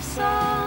life's all